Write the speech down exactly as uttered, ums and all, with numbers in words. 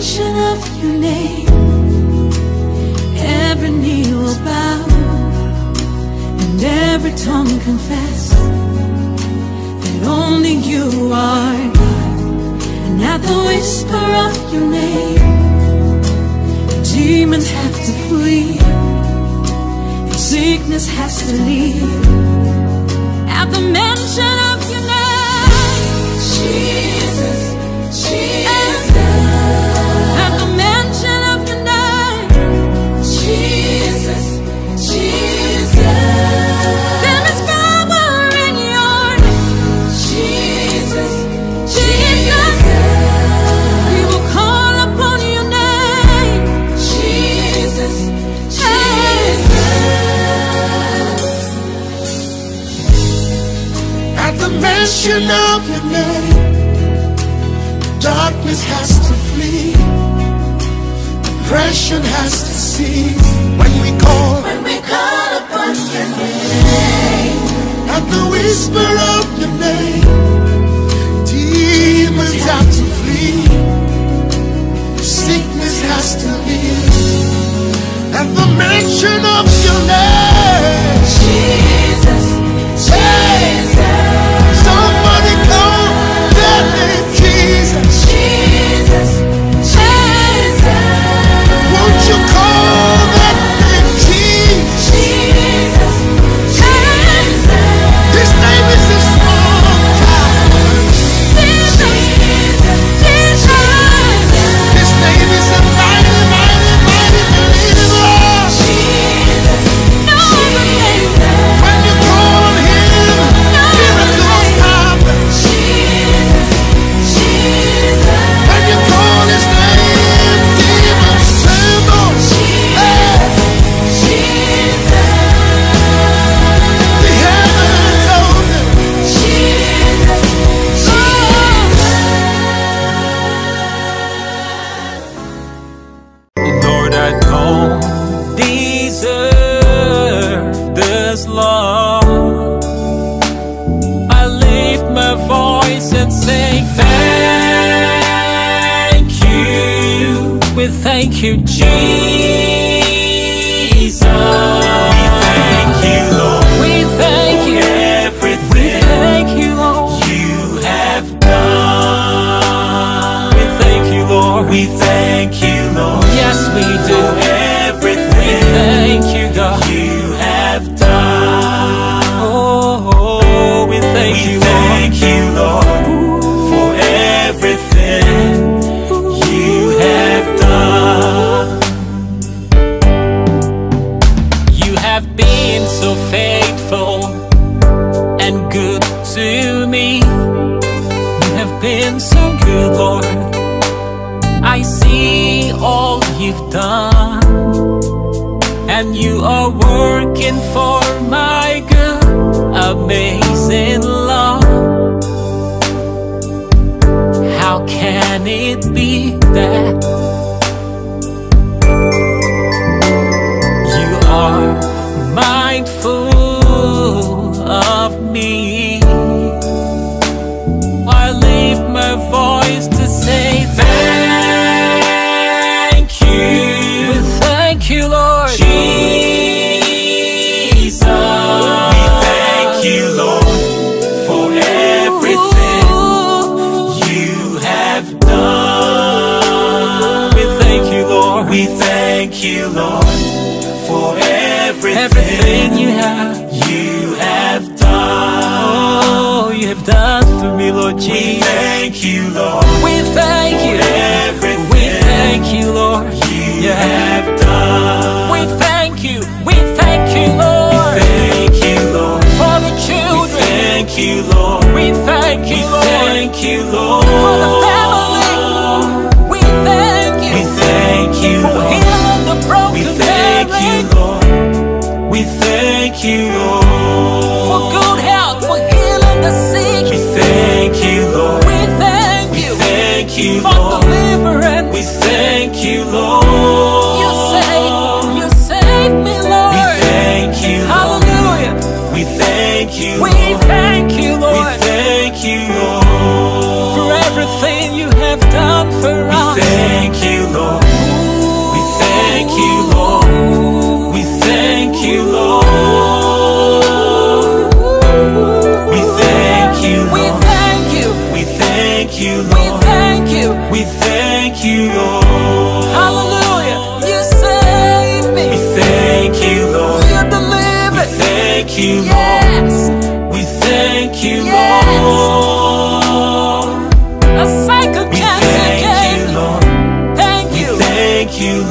mention of your name, every knee will bow and every tongue confess that only you are God. And at the whisper of your name, demons have to flee and sickness has to leave. At the mention of your name, Jesus, Jesus. At the mention of your name, Jesus, Jesus. There is power in your name, Jesus, Jesus. We will call upon your name, Jesus, Jesus. At the mention of your name, darkness has to flee, depression has to cease. When we call, when we call upon your name, at the whisper of your name, demons have to flee, sickness has to leave. At the mention of your name, Jesus, Jesus. Somebody call that name, Jesus. Jesus, Jesus. Won't you call that name, Jesus? Jesus, Jesus. His name is a strong tower. Jesus, Jesus, Jesus. His name is a mighty, mighty, mighty deliverer. Thank you, Jesus. We thank you, Lord. We thank you for everything. We thank you, Lord. You have done. We thank you, Lord. We thank you, Lord. Yes, we do. For everything. We thank you, God. You have done. Oh, oh, oh. We thank we you, Lord. Thank you, Lord. Lord, I see all you've done, and you are working for my good. Amazing love. How can it be that you are mindful of me? I leave my voice to say thank you, thank you, Lord Jesus. We thank you, Lord, for everything you have done. We thank you, Lord. We thank you, Lord, for everything, everything you have, you have done. Oh, you have done for me, Lord Jesus. Thank you, Lord. We thank you. Everything. We thank you, Lord. You yeah. have done. We thank you. We thank you, Lord. We thank you, Lord. For the children. We thank you, Lord. We thank you, Lord. We thank you, Lord. For the family. We thank you. We thank you, Lord. For healing the broken. We thank you, Lord. We thank you, Lord. For good health. For healing the sick. We thank you, Lord. You, for Lord. Deliverance. We thank you, Lord. You saved, you saved me, Lord. We thank you, Lord. Hallelujah. We thank you, Lord. We thank you, Lord. We thank you, Lord. For everything you have done for us. We thank you. thank you, Lord. Hallelujah, you saved me. We thank you, Lord. We believe it. We thank you, Lord. Yes. We thank you, yes. Lord. A cycle cancer. Thank you, Lord. Thank you. We thank you,